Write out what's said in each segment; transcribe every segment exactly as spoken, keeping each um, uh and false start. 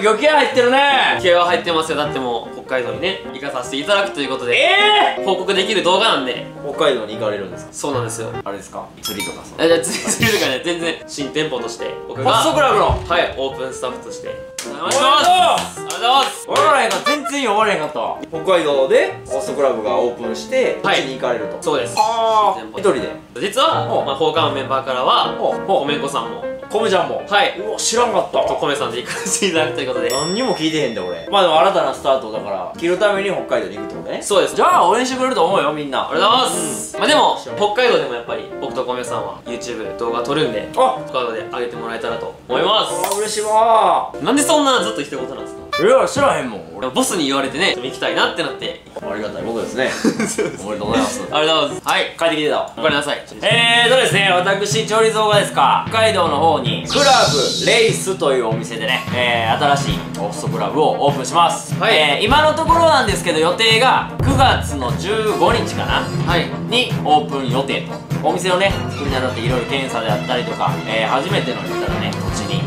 君魚気合入ってるね。気合は入ってますよ。だってもう北海道にね行かさせていただくということで、えー、報告できる動画なんで。北海道に行かれるんですか？そうなんですよ。あれですか、釣りとか。そういや釣りとかね、全然新店舗として僕がホストクラブのはいオープンスタッフとしてお願いします。ありがとうございます。俺らへんか全然呼ばれへんかった。北海道でホストクラブがオープンしてこっちに行かれると。そうです。ああ一人で。実は放課後メンバーからは米子さんも米ちゃんも、はい、うわ知らんかったと米さんで行かせていただくということで。何にも聞いてへんで俺。まあでも新たなスタートだから着るために北海道に行くってことね。そうです。じゃあ応援してくれると思うよみんな。ありがとうございます。まあでも北海道でもやっぱり僕と米さんは YouTube 動画撮るんで、あ北海道で上げてもらえたらと思います。あ嬉しいわ。なんでそんなずっと一言なんですか？いや知らへんもん俺。ボスに言われてね行きたいなってなって。ありがたいことですね。おめでとうございます。ありがとうございます。はい帰ってきてたごめんなさい。えーとですね、私調理動画ですか、北海道の方にクラブレイスというお店でね、えー、新しいホストクラブをオープンします。はい、えー、今のところなんですけど予定がくがつのじゅうごにちかな、はい、にオープン予定と。お店のね作りなどっていろいろ検査であったりとか、えー、初めての人からね土地に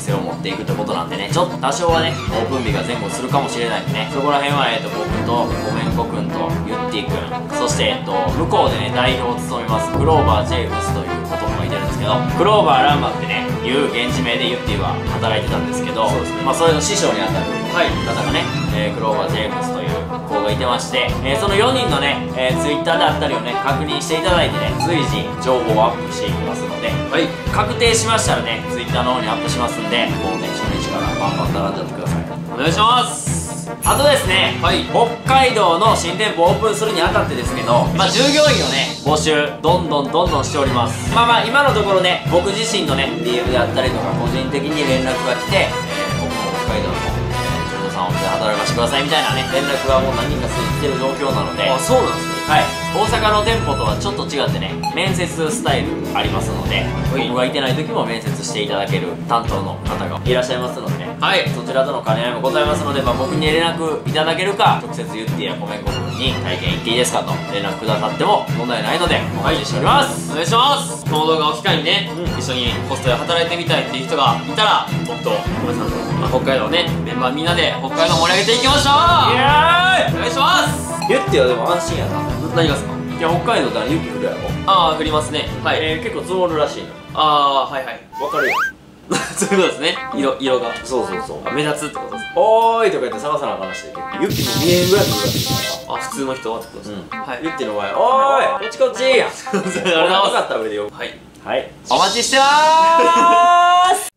店を持っていくってことなんでね、ちょっと多少はねオープン日が前後するかもしれないんでね、そこら辺はえっと僕とごめんこくんとゆってぃくん、そしてえっと向こうでね代表を務めますクローバー・ジェームスという男がいてるんですけど、クローバー・ランバってねいう現地名でゆってぃは働いてたんですけど、そうですね、まあそれの師匠にあたる方がね、えー、クローバー・ジェームスという子がいてまして、えー、そのよにんのね、えー、Twitter であったりをね確認していただいてね随時情報をアップしていきますので、はい、確定しましたらねTwitterの方にアップしますんで、もうね初日からバンバン並んじゃってください。お願いします。あとですね、はい、北海道の新店舗オープンするにあたってですけど、まあ、従業員をね募集どんどんどんどんしております。まあまあ今のところね僕自身のね ディーエム であったりとか個人的に連絡が来て、えー、僕も北海道の女優さんを働かせてくださいみたいなね連絡がもう何人か来てる状況なので。あ、そうなんですね。はい、大阪の店舗とはちょっと違ってね面接スタイルありますので、僕がいてない時も面接していただける担当の方がいらっしゃいますのでね、はい、そちらとの兼ね合いもございますので、まあ、僕に連絡いただけるか直接ゆってぃや米子君に体験行っていいですかと連絡くださっても問題ないのでお待ちしております。お願いします。この動画を機会にね、うん、一緒にホストで働いてみたいっていう人がいたら僕と米さんと、まあ、北海道ねメンバーみんなで北海道盛り上げていきましょう。イエーイ。お願いします。ゆってぃはでも安心やな。何がですか？いや北海道だら雪降るやろ。ああ降りますね。はい、えー、結構積もるらしいの。ああはいはいわかるよ。そういうことですね。色色がそうそうそう、目立つってことです。おーいとか言って探さなあかんらしい。雪ににえんぐらい降るらしいから。あ普通の人はってことですね。はい雪の場合おーいこっちこっちや。あれなかったら俺でよ。はいはいお待ちしてまーす。